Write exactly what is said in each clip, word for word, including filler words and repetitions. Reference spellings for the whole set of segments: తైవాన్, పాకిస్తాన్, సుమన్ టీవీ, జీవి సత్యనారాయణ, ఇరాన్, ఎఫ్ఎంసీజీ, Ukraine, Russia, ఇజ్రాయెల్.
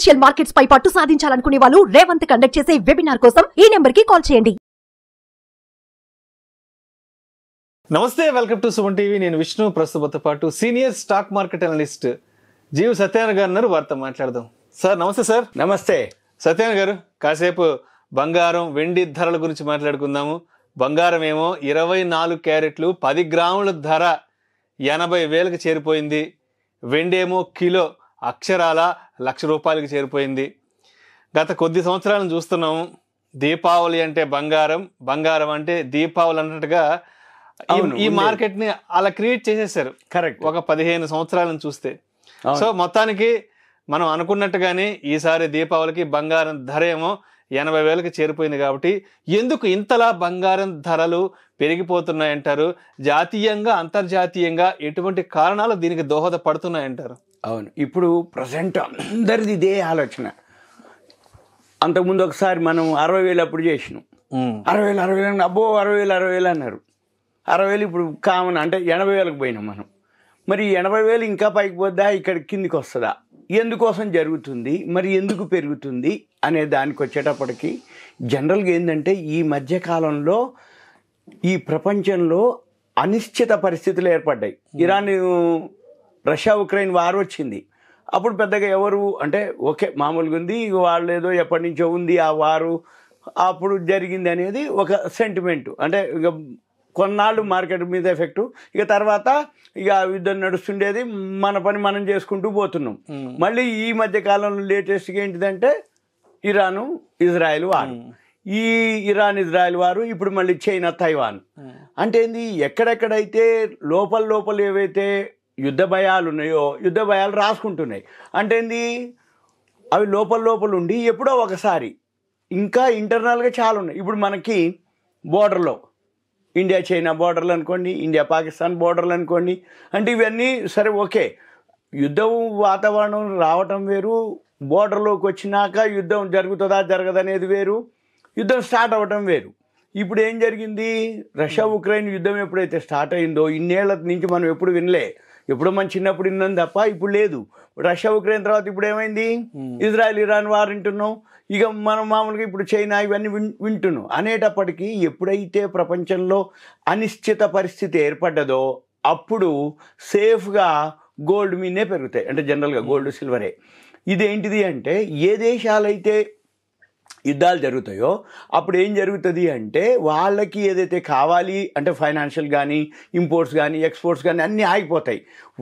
Financial markets పై పట్టు సాధించాలనుకునే వాళ్ళు Revanth conduct చేసే వెబినార్ కోసం ఈ నెంబర్ కి కాల్ చేయండి. నమస్తే, వెల్కమ్ టు సుమన్ టీవీ. నేను విష్ణు. ప్రస్తుతం పాటు సీనియర్ స్టాక్ మార్కెట్ అనలిస్ట్ జీవి సత్యనారాయణ గారు వారితో మాట్లాడదాం. సార్ నమస్తే. సార్ నమస్తే. సత్యనారాయణ గారు, కాసేపు బంగారం వెండి ధరల గురించి మాట్లాడుకుందాము. బంగారం ఏమో ఇరవై నాలుగు క్యారెట్లు పది గ్రాముల ధర ఎనభై వేలకు చేరిపోయింది. వెండి ఏమో కిలో అక్షరాల లక్ష రూపాయలకు చేరిపోయింది. గత కొద్ది సంవత్సరాలను చూస్తున్నాము. దీపావళి అంటే బంగారం, బంగారం అంటే దీపావళి అన్నట్టుగా ఈ మార్కెట్ ని అలా క్రియేట్ చేసేసారు. కరెక్ట్, ఒక పదిహేను సంవత్సరాలను చూస్తే. సో మొత్తానికి మనం అనుకున్నట్టుగానే ఈసారి దీపావళికి బంగారం ధర ఏమో ఎనభై వేలకు చేరిపోయింది. కాబట్టి ఎందుకు ఇంతలా బంగారం ధరలు పెరిగిపోతున్నాయంటారు? జాతీయంగా అంతర్జాతీయంగా ఎటువంటి కారణాలు దీనికి దోహదపడుతున్నాయంటారు? అవును, ఇప్పుడు ప్రజెంట్ అందరిది ఇదే ఆలోచన. అంతకుముందు ఒకసారి మనం అరవై వేలు అప్పుడు చేసినాం. అరవై వేలు అరవై వేలు అబ్బో అరవై వేలు అరవై వేలు అన్నారు. అరవై వేలు ఇప్పుడు కామన్, అంటే ఎనభై వేలకు పోయినాం మనం. మరి ఎనభై వేలు ఇంకా పైకి పోద్దా, ఇక్కడ కిందికి వస్తుందా, ఎందుకోసం జరుగుతుంది, మరి ఎందుకు పెరుగుతుంది అనే దానికి వచ్చేటప్పటికి జనరల్గా ఏంటంటే ఈ మధ్యకాలంలో ఈ ప్రపంచంలో అనిశ్చిత పరిస్థితులు ఏర్పడ్డాయి. ఇరాన్ రష్యా ఉక్రెయిన్ వార్ వచ్చింది. అప్పుడు పెద్దగా ఎవరు అంటే ఓకే మామూలుగా ఉంది, వాళ్ళు ఏదో ఎప్పటి నుంచో ఉంది ఆ వారు, అప్పుడు జరిగింది అనేది ఒక సెంటిమెంటు. అంటే ఇక కొన్నాళ్ళు మార్కెట్ మీద ఎఫెక్టు. ఇక తర్వాత ఇక యుద్ధం నడుస్తుండేది, మన పని మనం చేసుకుంటూ పోతున్నాం. మళ్ళీ ఈ మధ్యకాలంలో లేటెస్ట్గా ఏంటిదంటే ఇరాను ఇజ్రాయెల్ వారు. ఈ ఇరాన్ ఇజ్రాయెల్ వారు, ఇప్పుడు మళ్ళీ చైనా తైవాన్. అంటే ఏంది, ఎక్కడెక్కడైతే లోపల లోపల ఏవైతే యుద్ధ భయాలు ఉన్నాయో యుద్ధ భయాలు రాసుకుంటున్నాయి. అంటే ఏంది, అవి లోపల లోపల ఉండి ఎప్పుడో ఒకసారి ఇంకా ఇంటర్నల్గా చాలా ఉన్నాయి. ఇప్పుడు మనకి బోర్డర్లో ఇండియా చైనా బోర్డర్లు అనుకోండి, ఇండియా పాకిస్తాన్ బోర్డర్లు అనుకోండి. అంటే ఇవన్నీ సరే ఓకే, యుద్ధం వాతావరణం రావటం వేరు, బోర్డర్లోకి వచ్చినాక యుద్ధం జరుగుతుందా జరగదనేది వేరు, యుద్ధం స్టార్ట్ అవ్వటం వేరు. ఇప్పుడు ఏం జరిగింది, రష్యా ఉక్రెయిన్ యుద్ధం ఎప్పుడైతే స్టార్ట్ అయిందో, ఇన్నేళ్ల నుంచి మనం ఎప్పుడు వినలే, ఎప్పుడో మన చిన్నప్పుడు విన్నాం తప్ప ఇప్పుడు లేదు. రష్యా ఉక్రెయిన్ తర్వాత ఇప్పుడు ఏమైంది, ఇజ్రాయెల్ ఇరాన్ వారు వింటున్నాం. ఇక మనం మామూలుగా ఇప్పుడు చైనా ఇవన్నీ విన్ వింటున్నాం అనేటప్పటికీ ఎప్పుడైతే ప్రపంచంలో అనిశ్చిత పరిస్థితి ఏర్పడ్డదో అప్పుడు సేఫ్గా గోల్డ్ మీనే పెరుగుతాయి. అంటే జనరల్గా గోల్డ్ సిల్వరే. ఇదేంటిది అంటే ఏ దేశాలైతే యుద్ధాలు జరుగుతాయో అప్పుడు ఏం జరుగుతుంది అంటే వాళ్ళకి ఏదైతే కావాలి అంటే ఫైనాన్షియల్ కానీ ఇంపోర్ట్స్ కానీ ఎక్స్పోర్ట్స్ కానీ అన్నీ ఆగిపోతాయి.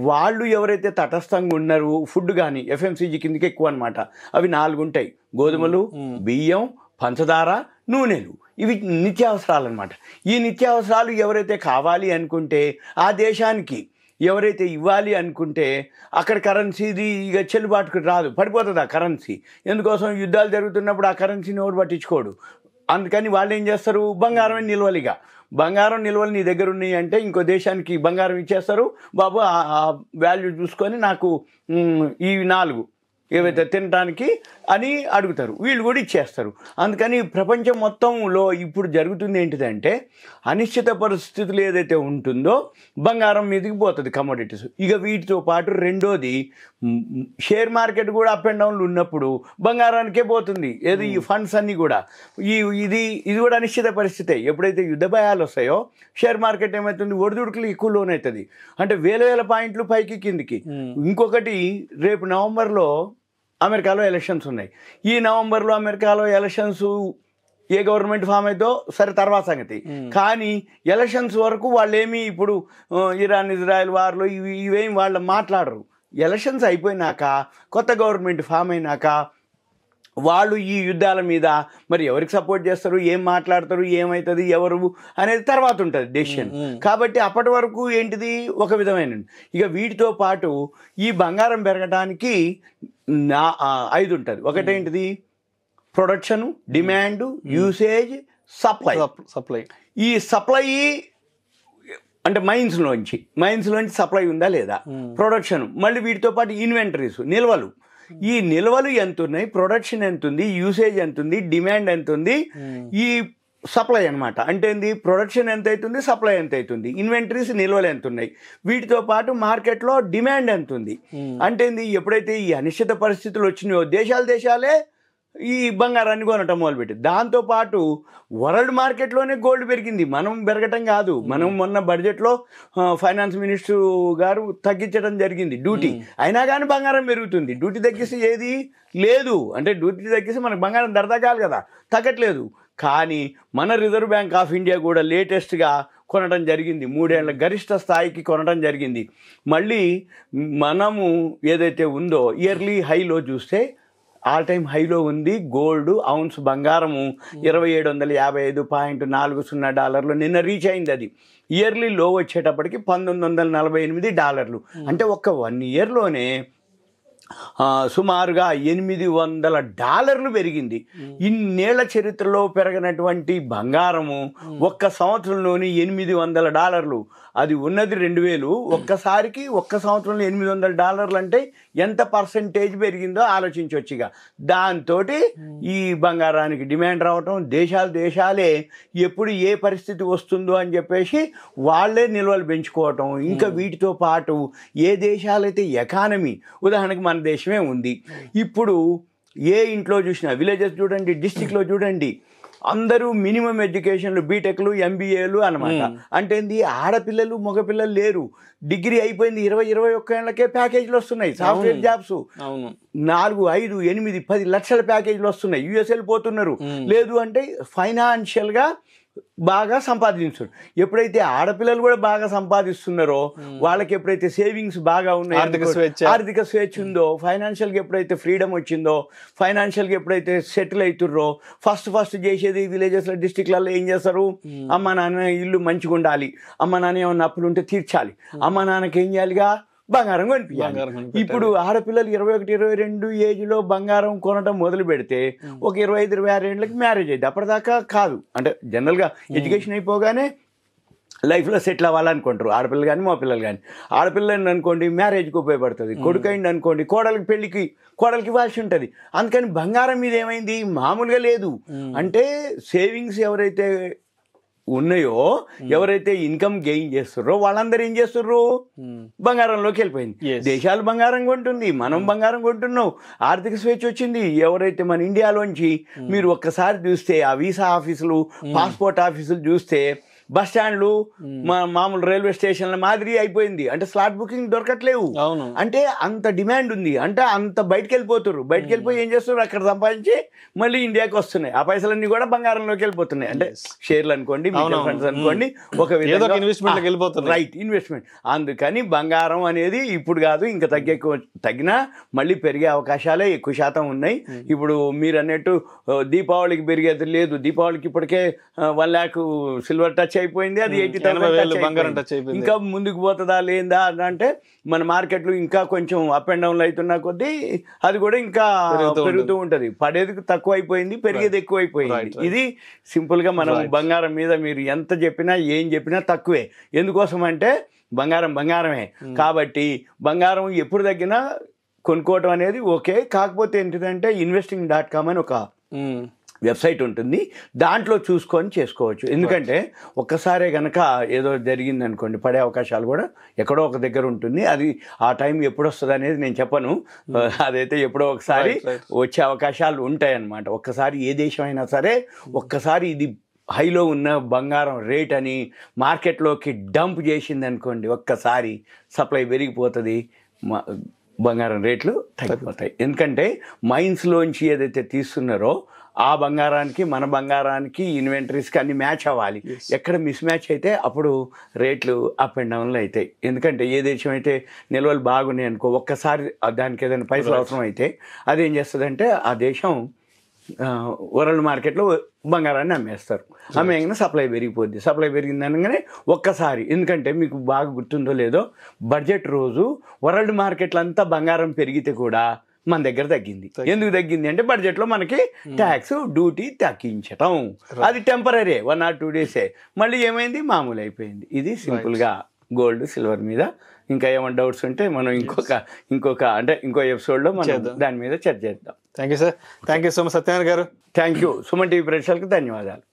వాళ్ళు ఎవరైతే తటస్థంగా ఉన్నారో ఫుడ్ కానీ ఎఫ్ఎంసీజీ కిందకి ఎక్కువ అనమాట. అవి నాలుగు ఉంటాయి, గోధుమలు, బియ్యం, పంచదార, నూనెలు. ఇవి నిత్యావసరాలు అనమాట. ఈ నిత్యావసరాలు ఎవరైతే కావాలి అనుకుంటే ఆ దేశానికి, ఎవరైతే ఇవ్వాలి అనుకుంటే అక్కడ కరెన్సీది ఇక చెల్లుబాటుకు రాదు, పడిపోతుంది ఆ కరెన్సీ. ఎందుకోసం, యుద్ధాలు జరుగుతున్నప్పుడు ఆ కరెన్సీని ఎవరు పట్టించుకోడు. అందుకని వాళ్ళు ఏం చేస్తారు, బంగారం నిల్వలుగా, బంగారం నిల్వలు నీ దగ్గర ఉన్నాయి అంటే ఇంకో దేశానికి బంగారం ఇచ్చేస్తారు. బాబు ఆ వాల్యూ చూసుకొని నాకు ఈ నాలుగు ఏవైతే తినడానికి అని అడుగుతారు, వీళ్ళు కూడా ఇచ్చేస్తారు. అందుకని ప్రపంచం మొత్తంలో ఇప్పుడు జరుగుతుంది ఏంటిదంటే అనిశ్చిత పరిస్థితులు ఏదైతే ఉంటుందో బంగారం మీదకి పోతుంది, కమోడిటీస్. ఇక వీటితో పాటు రెండోది షేర్ మార్కెట్ కూడా అప్ అండ్ డౌన్లు ఉన్నప్పుడు బంగారానికే పోతుంది. ఏది ఈ ఫండ్స్ అన్నీ కూడా ఈ ఇది ఇది కూడా అనిశ్చిత పరిస్థితే. ఎప్పుడైతే యుద్ధ భయాలు వస్తాయో షేర్ మార్కెట్ ఏమవుతుంది, ఒడిదుడుకులు ఎక్కువ లోనవుతుంది. అంటే వేల వేల పాయింట్లు పైకి కిందికి. ఇంకొకటి, రేపు నవంబర్లో అమెరికాలో ఎలక్షన్స్ ఉన్నాయి. ఈ నవంబర్లో అమెరికాలో ఎలక్షన్స్ ఏ గవర్నమెంట్ ఫామ్ అవుతో సరే తర్వాత సంగతి, కానీ ఎలక్షన్స్ వరకు వాళ్ళేమి ఇప్పుడు ఇరాన్ ఇజ్రాయెల్ వార్లు ఇవి ఇవేమి వాళ్ళు మాట్లాడరు. ఎలక్షన్స్ అయిపోయినాక కొత్త గవర్నమెంట్ ఫామ్ అయినాక వాళ్ళు ఈ యుద్ధాల మీద మరి ఎవరికి సపోర్ట్ చేస్తారు, ఏం మాట్లాడతారు, ఏమవుతుంది, ఎవరు అనేది తర్వాత ఉంటుంది డెసిషన్. కాబట్టి అప్పటి వరకు ఏంటిది ఒక విధమైన. ఇక వీటితో పాటు ఈ బంగారం పెరగడానికి నా ఐదు ఉంటుంది. ఒకటేంటిది, production, demand, usage, supply. Supply ఈ సప్లై అంటే మైన్స్లోంచి మైన్స్లోంచి సప్లై ఉందా లేదా, ప్రొడక్షన్, మళ్ళీ వీటితో పాటు ఇన్వెంటరీస్, నిల్వలు. ఈ నిల్వలు ఎంత ఉన్నాయి, ప్రొడక్షన్ ఎంత ఉంది, యూసేజ్ ఎంత ఉంది, డిమాండ్ ఎంత ఉంది, ఈ supply anamata ante endi production enta aitundi supply enta aitundi inventories nilvale entunnai veetito paatu market lo demand entundi ante endi eppudaithe ee anishita paristhitulu vachinyo deshalu deshale ee bangaranni konatam modalu petti danto paatu world market lone gold perigindi manam beragatam kaadu manam monna budget lo finance minister garu taggichadam jarigindi duty aina gaani bangaram perugutundi duty taggisi edi ledu ante duty taggisi manaku bangaram daradagalu kada taggatledu కానీ మన Reserve Bank of India కూడా latest గా కొనడం జరిగింది మూడేళ్ల గరిష్ట స్థాయికి కొనడం జరిగింది మళ్ళీ మనము ఏదైతే ఉందో ఇయర్లీ హై లో చూస్తే ఆల్ టైం హై లో ఉంది గోల్డ్ ఔన్స్ బంగారం ఇరవై ఏడు వందల యాభై ఐదు పాయింట్ నాలుగు సున్నా డాలర్లు నిన్న రీచ్ అయింది అది ఇయర్లీ లో వచ్చేటప్పటికి పంతొమ్మిది వందల నలభై ఎనిమిది డాలర్లు అంటే ఒక వన్ ఇయర్ లోనే సుమారుగా ఎనిమిది వందల డాలర్లు పెరిగింది ఇన్నేళ్ల చరిత్రలో పెరిగినటువంటి బంగారము ఒక్క సంవత్సరంలోని ఎనిమిది వందల డాలర్లు అది ఉన్నది రెండు వేలు ఒక్కసారికి ఒక్క సంవత్సరంలో ఎనిమిది వందల డాలర్లు అంటే ఎంత పర్సెంటేజ్ పెరిగిందో ఆలోచించవచ్చుగా దాంతో ఈ బంగారానికి డిమాండ్ రావటం దేశాలు దేశాలే ఎప్పుడు ఏ పరిస్థితి వస్తుందో అని చెప్పేసి వాళ్ళే నిల్వలు పెంచుకోవటం ఇంకా వీటితో పాటు ఏ దేశాలైతే ఎకానమీ ఉదాహరణకి మన దేశమే ఉంది ఇప్పుడు ఏ ఇంట్లో చూసినా విలేజెస్ చూడండి డిస్ట్రిక్ట్లో చూడండి అందరూ మినిమం ఎడ్యుకేషన్లు బీటెక్లు ఎంబీఏలు అనమాట అంటే ఆడపిల్లలు మగపిల్లలు లేరు డిగ్రీ అయిపోయింది ఇరవై ఇరవై ఒక్క ఏళ్ళకే ప్యాకేజీలు వస్తున్నాయి సాఫ్ట్వేర్ జాబ్స్ నాలుగు ఐదు ఎనిమిది పది లక్షల ప్యాకేజీలు వస్తున్నాయి యుఎస్ వెళ్ళిపోతున్నారు లేదు అంటే ఫైనాన్షియల్గా బాగా సంపాదించారు ఎప్పుడైతే ఆడపిల్లలు కూడా బాగా సంపాదిస్తున్నారో వాళ్ళకి ఎప్పుడైతే సేవింగ్స్ బాగా ఉన్నాయో ఆర్థిక స్వేచ్ఛ ఉందో ఫైనాన్షియల్గా ఎప్పుడైతే ఫ్రీడమ్ వచ్చిందో ఫైనాన్షియల్గా ఎప్పుడైతే సెటిల్ అవుతుర్రో ఫస్ట్ ఫస్ట్ చేసేది విలేజెస్లో డిస్ట్రిక్ట్లలో ఏం చేస్తారు అమ్మ నాన్న ఇల్లు మంచిగా ఉండాలి అమ్మ నాన్న ఏమన్నా అప్పులు ఉంటే తీర్చాలి అమ్మ నాన్నకి ఏం చేయాలిగా బంగారం కొనిపించాలి ఇప్పుడు ఆడపిల్లలు ఇరవై ఒకటి ఇరవై రెండు ఏజ్లో బంగారం కొనడం మొదలు పెడితే ఒక ఇరవై ఐదు ఇరవై ఆరు ఏళ్ళకి మ్యారేజ్ అయింది అప్పటిదాకా కాదు అంటే జనరల్గా ఎడ్యుకేషన్ అయిపోగానే లైఫ్లో సెటిల్ అవ్వాలనుకుంటారు ఆడపిల్లలు కానీ మా పిల్లలు కానీ ఆడపిల్లలు అనుకోండి మ్యారేజ్కి ఉపయోగపడుతుంది కొడుకు అయింది అనుకోండి కోడలికి పెళ్ళికి కోడలికి ఇవ్వాల్సి ఉంటుంది అందుకని బంగారం మీద ఏమైంది మామూలుగా లేదు అంటే సేవింగ్స్ ఎవరైతే ఉన్నాయో ఎవరైతే ఇన్కమ్ గెయిన్ చేస్తుర్రో వాళ్ళందరూ ఏం చేస్తుర్రు బంగారంలోకి వెళ్ళిపోయింది దేశాలు బంగారం కొంటుంది మనం బంగారం కొంటున్నాం ఆర్థిక స్వేచ్ఛ వచ్చింది ఎవరైతే మన ఇండియాలోంచి మీరు ఒక్కసారి చూస్తే ఆ వీసా ఆఫీసులు పాస్పోర్ట్ ఆఫీసులు చూస్తే బస్ స్టాండ్లు మామూలు రైల్వే స్టేషన్ల మాదిరి అయిపోయింది అంటే స్లాట్ బుకింగ్ దొరకట్లేవు అంటే అంత డిమాండ్ ఉంది అంటే అంత బయటకు వెళ్ళిపోతున్నారు బయటకు వెళ్ళిపోయి ఏం చేస్తున్నారు అక్కడ సంపాదించి మళ్ళీ ఇండియాకి వస్తున్నాయి ఆ పైసలన్నీ కూడా బంగారంలోకి వెళ్ళిపోతున్నాయి అంటే షేర్లు అనుకోండి మ్యూచువల్ ఫండ్స్ అనుకోండి ఒక విధంగా ఇన్వెస్ట్మెంట్కి వెళ్ళిపోతుంది రైట్ ఇన్వెస్ట్మెంట్ అందుకని బంగారం అనేది ఇప్పుడు కాదు ఇంకా తగ్గే తగ్గినా మళ్ళీ పెరిగే అవకాశాలే ఎక్కువ శాతం ఉన్నాయి ఇప్పుడు మీరు అన్నట్టు దీపావళికి పెరిగేది లేదు దీపావళికి ఇప్పటికే వన్ ల్యాక్ సిల్వర్ టచ్ అయిపోయింది అది ఎయిటీ థౌసండ్ ఇంకా ముందుకు పోతుందా లేదా అంటే మన మార్కెట్లు ఇంకా కొంచెం అప్ అండ్ డౌన్లు అవుతున్న కొద్దీ అది కూడా ఇంకా పెరుగుతూ ఉంటుంది పడేది తక్కువ అయిపోయింది పెరిగేది ఎక్కువ అయిపోయింది ఇది సింపుల్ గా మనం బంగారం మీద మీరు ఎంత చెప్పినా ఏం చెప్పినా తక్కువే ఎందుకోసం అంటే బంగారం బంగారమే కాబట్టి బంగారం ఎప్పుడు తగ్గినా కొనుక్కోవటం అనేది ఓకే కాకపోతే ఏంటిదంటే ఇన్వెస్టింగ్ డాట్ కామ్ అని ఒక వెబ్సైట్ ఉంటుంది దాంట్లో చూసుకొని చేసుకోవచ్చు ఎందుకంటే ఒక్కసారే కనుక ఏదో జరిగింది అనుకోండి పడే అవకాశాలు కూడా ఎక్కడో ఒక దగ్గర ఉంటుంది అది ఆ టైం ఎప్పుడు వస్తుంది అనేది నేను చెప్పను అదైతే ఎప్పుడో ఒకసారి వచ్చే అవకాశాలు ఉంటాయన్నమాట ఒక్కసారి ఏ దేశమైనా సరే ఒక్కసారి ఇది హైలో ఉన్న బంగారం రేట్ అని మార్కెట్లోకి డంప్ చేసింది అనుకోండి ఒక్కసారి సప్లై పెరిగిపోతుంది బంగారం రేట్లు తగ్గిపోతాయి ఎందుకంటే మైన్స్లోంచి ఏదైతే తీస్తున్నారో ఆ బంగారానికి మన బంగారానికి ఇన్వెంటరీస్కి అన్ని మ్యాచ్ అవ్వాలి ఎక్కడ మిస్ మ్యాచ్ అయితే అప్పుడు రేట్లు అప్ అండ్ డౌన్లు అవుతాయి ఎందుకంటే ఏ దేశం అయితే నిల్వలు బాగున్నాయి అనుకో ఒక్కసారి దానికి ఏదైనా పైసలు అవసరం అయితే అదేం చేస్తుందంటే ఆ దేశం వరల్డ్ మార్కెట్లో బంగారాన్ని అమ్మేస్తారు అమ్మేయగానే సప్లై పెరిగిపోద్ది సప్లై పెరిగింది అనగానే ఒక్కసారి ఎందుకంటే మీకు బాగా గుర్తుందో లేదో బడ్జెట్ రోజు వరల్డ్ మార్కెట్లు అంతా బంగారం పెరిగితే కూడా మన దగ్గర తగ్గింది ఎందుకు తగ్గింది అంటే బడ్జెట్లో మనకి ట్యాక్స్ డ్యూటీ తగ్గించటం అది టెంపరీ వన్ ఆర్ టూ డేసే మళ్ళీ ఏమైంది మామూలు అయిపోయింది ఇది సింపుల్గా గోల్డ్ సిల్వర్ మీద ఇంకా ఏమైనా డౌట్స్ ఉంటే మనం ఇంకొక ఇంకొక అంటే ఇంకో ఎపిసోడ్లో మనం దాని మీద చర్చ చేద్దాం thank you sir thank you so much Satyanarayana గారు థ్యాంక్ యూ సుమన్ టీవీ ప్రేక్షకులకు ధన్యవాదాలు.